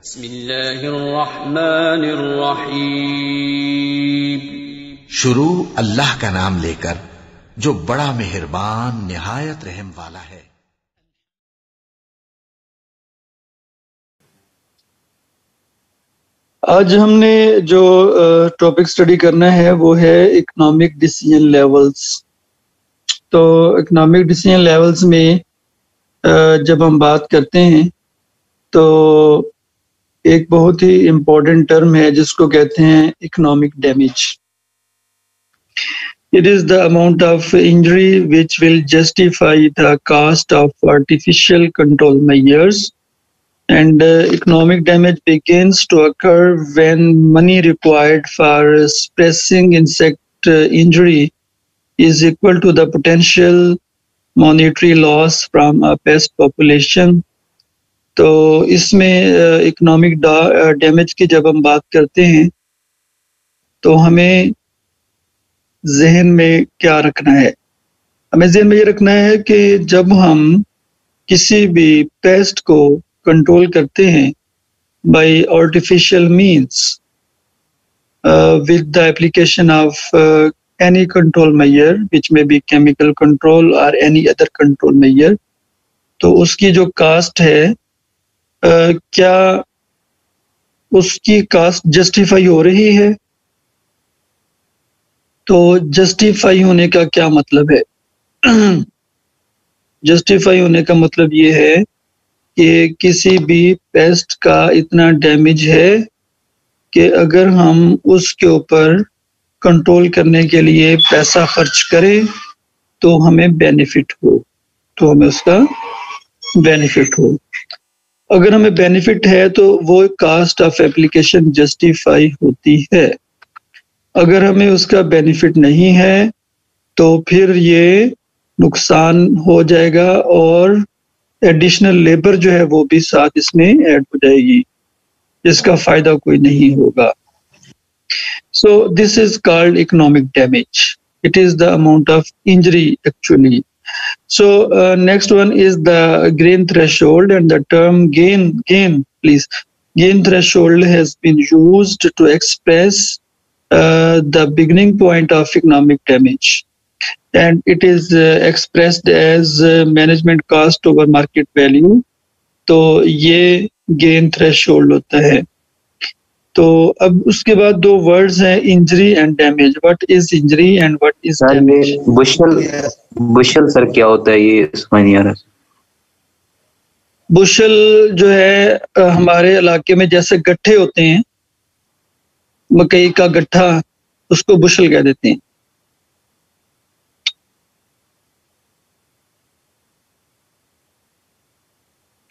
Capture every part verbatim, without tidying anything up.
शुरू अल्लाह का नाम लेकर जो बड़ा मेहरबान निहायत रहम वाला है। आज हमने जो टॉपिक स्टडी करना है वो है इकोनॉमिक डिसीजन लेवल्स। तो इकोनॉमिक डिसीजन लेवल्स में जब हम बात करते हैं तो एक बहुत ही इम्पोर्टेंट टर्म है जिसको कहते हैं economic damage. It is the amount of injury which will justify the cost of artificial control measures and economic damage begins to occur when money required for suppressing insect injury is equal to the potential monetary loss from a pest population। तो इसमें economic damage की जब हम बात करते हैं तो हमें जहन में क्या रखना है, हमें जहन में ये रखना है कि जब हम किसी भी पेस्ट को कंट्रोल करते हैं by artificial means with the application of any control measure which may be chemical control or any other control measure, तो उसकी जो कास्ट है आ, क्या उसकी कास्ट जस्टिफाई हो रही है। तो जस्टिफाई होने का क्या मतलब है? जस्टिफाई होने का मतलब ये है कि किसी भी पेस्ट का इतना डैमेज है कि अगर हम उसके ऊपर कंट्रोल करने के लिए पैसा खर्च करें तो हमें बेनिफिट हो, तो हमें उसका बेनिफिट हो। अगर हमें बेनिफिट है तो वो कास्ट ऑफ एप्लीकेशन जस्टिफाई होती है। अगर हमें उसका बेनिफिट नहीं है तो फिर ये नुकसान हो जाएगा और एडिशनल लेबर जो है वो भी साथ इसमें ऐड हो जाएगी, इसका फायदा कोई नहीं होगा। So this is called economic damage. It is the amount of injury actually. So uh, next one is the gain threshold and the term gain. Gain, please. Gain threshold has been used to express uh, the beginning point of economic damage, and it is uh, expressed as uh, management cost over market value. So ये gain threshold होता है। तो अब उसके बाद दो words हैं, injury and damage. What is injury and what is damage? Bushel bushel sir क्या होता है ये समझ नहीं आ रहा। बुशल जो है हमारे इलाके में जैसे गट्ठे होते हैं, मकई का गट्ठा, उसको बुशल कह देते हैं।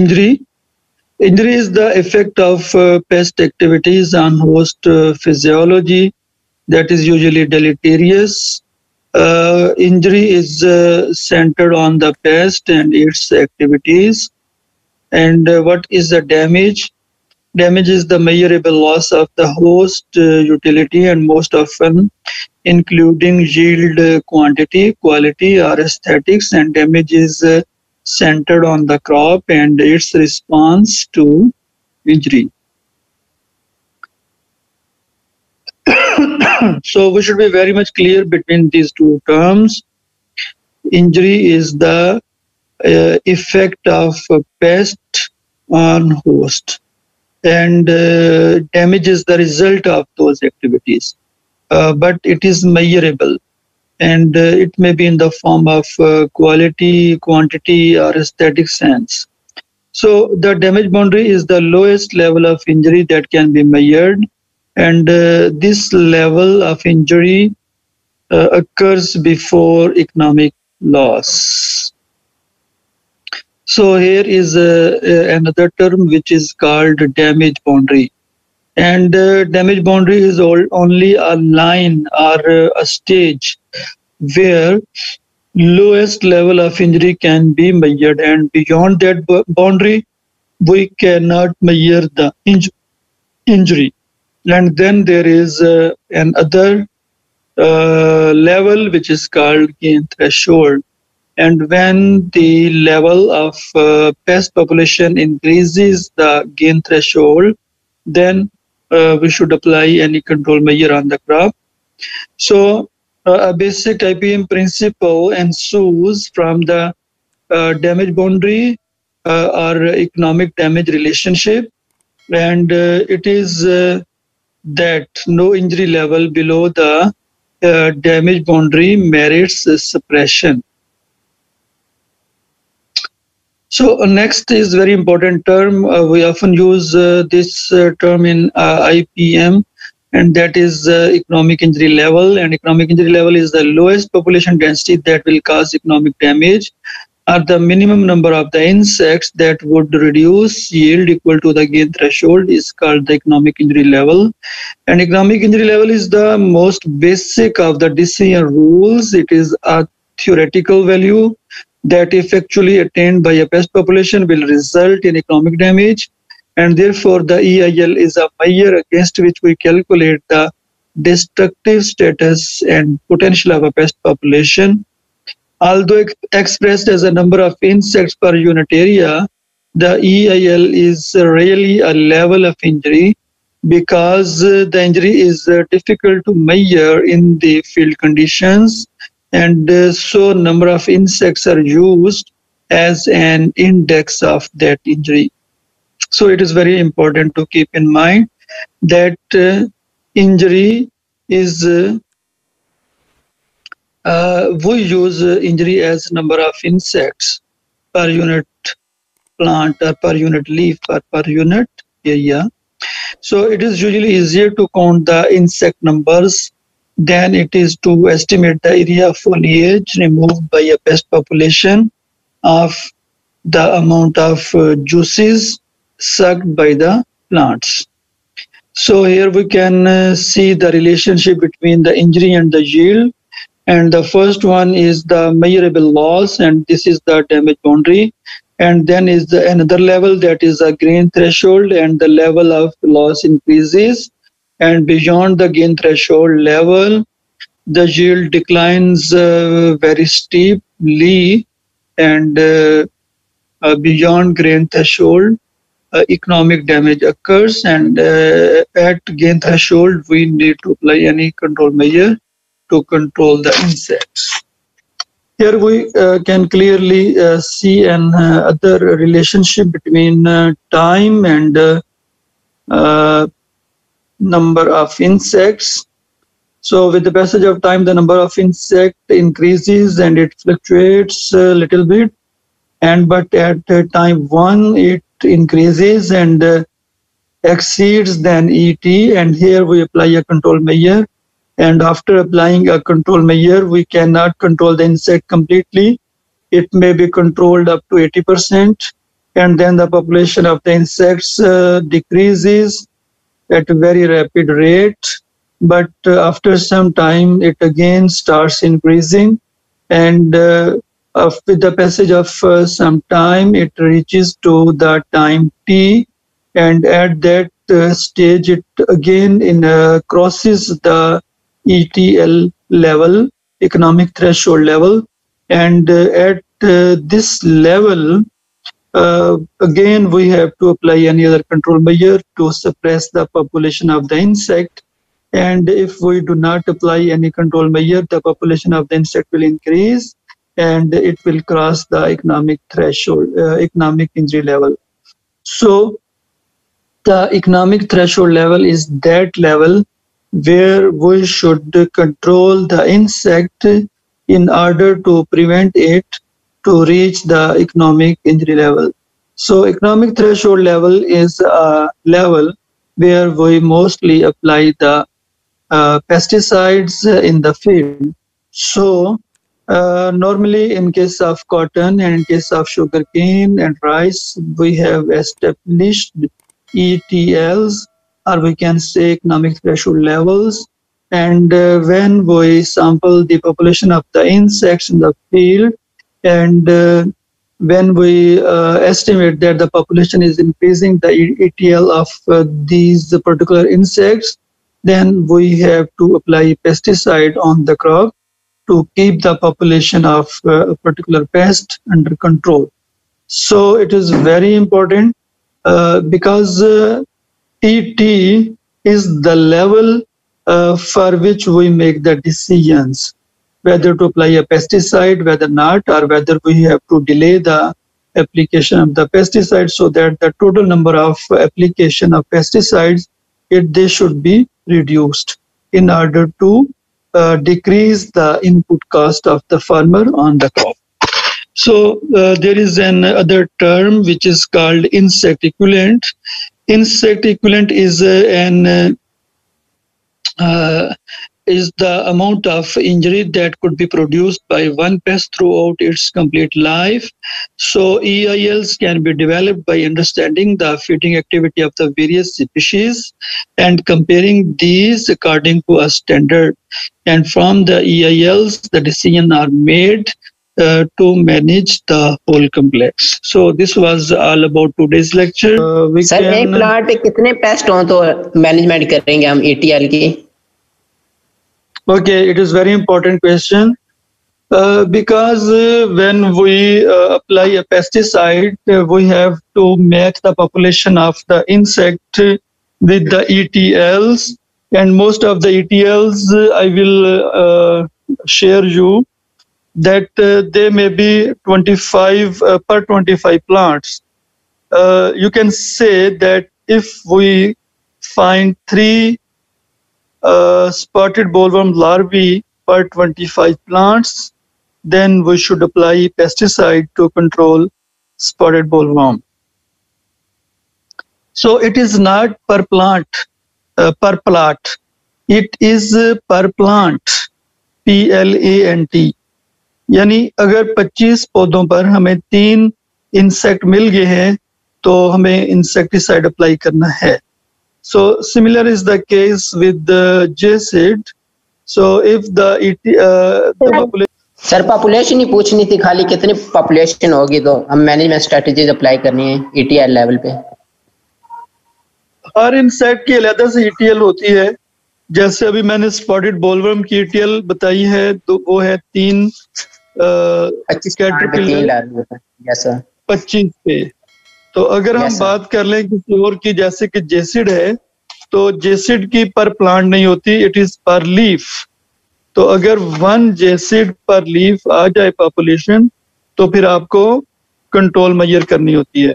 Injury Injury is the effect of uh, pest activities on host uh, physiology that is usually deleterious. Uh, injury is uh, centered on the pest and its activities. And uh, what is the damage? Damage is the measurable loss of the host uh, utility and most often including yield uh, quantity, quality or aesthetics, and damage is uh, centered on the crop and its response to injury. So we should be very much clear between these two terms. Injury is the uh, effect of a pest on host, and uh, damage is the result of those activities, uh, but it is measurable. And uh, it may be in the form of uh, quality, quantity, or aesthetic sense. So the damage boundary is the lowest level of injury that can be measured, and uh, this level of injury uh, occurs before economic loss. So here is uh, uh, another term which is called damage boundary. And uh, damage boundary is all, only a line or uh, a stage where lowest level of injury can be measured, and beyond that boundary we cannot measure the inj injury. And then there is uh, another uh, level which is called gain threshold, And when the level of uh, pest population increases the gain threshold, then uh, we should apply any control measure on the crop. So uh, a basic I P M principle ensues from the uh, damage boundary uh, or economic damage relationship, and uh, it is uh, that no injury level below the uh, damage boundary merits uh, suppression. So uh, next is very important term. Uh, we often use uh, this uh, term in uh, I P M, and that is uh, economic injury level. And economic injury level is the lowest population density that will cause economic damage, or the minimum number of the insects that would reduce yield equal to the gain threshold is called the economic injury level. And economic injury level is the most basic of the decision rules. It is a theoretical value that if actually attained by a pest population will result in economic damage, and therefore the E I L is a measure against which we calculate the destructive status and potential of a pest population. Although ex expressed as a number of insects per unit area, the E I L is really a level of injury because uh, the injury is uh, difficult to measure in the field conditions, and uh, so number of insects are used as an index of that injury. So it is very important to keep in mind that uh, injury is uh, Uh, we use uh, injury as number of insects per unit plant or per unit leaf or per unit area. So it is usually easier to count the insect numbers than it is to estimate the area of foliage removed by a pest population of the amount of uh, juices sucked by the plants. So here we can uh, see the relationship between the injury and the yield. And the first one is the measurable loss, and this is the damage boundary. And then is the another level, that is a gain threshold, and the level of loss increases. And beyond the gain threshold level, the yield declines uh, very steeply. And uh, uh, beyond gain threshold, uh, economic damage occurs. And uh, at gain threshold, we need to apply any control measure to control the insects. Here we uh, can clearly uh, see an uh, other relationship between uh, time and uh, uh, number of insects. So with the passage of time, the number of insect increases and it fluctuates a little bit, and but at uh, time one it increases and uh, exceeds than E T, and here we apply a control measure. And after applying a control measure, we cannot control the insect completely. It may be controlled up to eighty percent, and then the population of the insects uh, decreases at a very rapid rate. But uh, after some time, it again starts increasing, and uh, uh, with the passage of uh, some time, it reaches to the time T, and at that uh, stage, it again in, uh, crosses the E T L level, economic threshold level, and uh, at uh, this level, uh, again we have to apply any other control measure to suppress the population of the insect. And if we do not apply any control measure, the population of the insect will increase and it will cross the economic threshold, uh, economic injury level. So the economic threshold level is that level where we should control the insect in order to prevent it to reach the economic injury level. So economic threshold level is a level where we mostly apply the uh, pesticides in the field. So uh, normally in case of cotton and in case of sugarcane and rice, we have established E T Ls, or we can say economic threshold levels. And uh, when we sample the population of the insects in the field, and uh, when we uh, estimate that the population is increasing, the E T L of uh, these particular insects, then we have to apply pesticide on the crop to keep the population of uh, a particular pest under control. So it is very important uh, because uh, E T is the level uh, for which we make the decisions, whether to apply a pesticide, whether not, or whether we have to delay the application of the pesticide, so that the total number of application of pesticides, it, they should be reduced in order to uh, decrease the input cost of the farmer on the crop. So uh, there is another term which is called insect equivalent. Insect equivalent is uh, an uh, uh, is the amount of injury that could be produced by one pest throughout its complete life. So E I Ls can be developed by understanding the feeding activity of the various species and comparing these according to a standard. And from the E I Ls, the decisions are made uh, to manage the whole complex. So this was all about today's lecture. Uh, we Sir, can... plot pe kitne pest ho to management karenge hum E T L ki? Okay, it is very important question uh, because uh, when we uh, apply a pesticide, uh, we have to match the population of the insect with the E T Ls, and most of the E T Ls uh, I will uh, share you that uh, they may be twenty-five uh, per twenty-five plants. Uh, you can say that if we find three Uh, spotted bollworm larvae per twenty-five plants, then we should apply pesticide to control spotted bollworm. So it is not per plant, uh, per plot. It is uh, per plant, P L A N T. यानी अगर पच्चीस पौधों पर हमें तीन insect मिल गए हैं, तो हमें इंसेक्टिसाइड अप्लाई करना है. So similar is the case with the jassid. So if the it uh, the population. Sir, population ही पूछनी थी खाली कितनी population होगी तो हम management strategies apply करनी है E T L level पे. हर insect की अलग से E T L होती है. जैसे अभी मैंने spotted bollworm की E T L बताई है तो वो है तीन caterpillar. Yes sir. पच्चीस पे. तो अगर yes, हम बात कर लें किसी और की जैसे कि जेसिड है तो जेसिड की पर प्लांट नहीं होती, इट इज पर लीफ. तो अगर वन जेसिड पर लीफ आ जाए पॉपुलेशन तो फिर आपको कंट्रोल मेजर करनी होती है.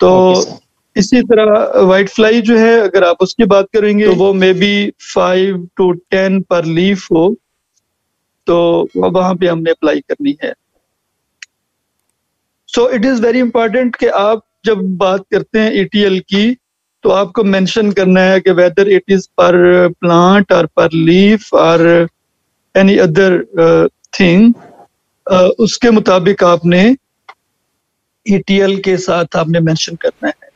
तो okay, इसी तरह वाइट फ्लाई जो है अगर आप उसकी बात करेंगे तो वो maybe five to ten per leaf हो, तो वहां पे हमने अप्लाई करनी है. So it is very important कि आप जब बात करते हैं E T L की तो आपको mention करना है कि whether it is per plant or per leaf or any other uh, thing. uh, उसके मुताबिक आपने E T L के साथ आपने mention करना है.